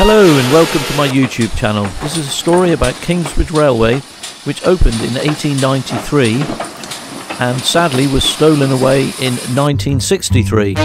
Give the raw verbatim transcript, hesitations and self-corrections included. Hello and welcome to my YouTube channel. This is a story about Kingsbridge Railway, which opened in eighteen ninety-three and sadly was stolen away in nineteen sixty-three.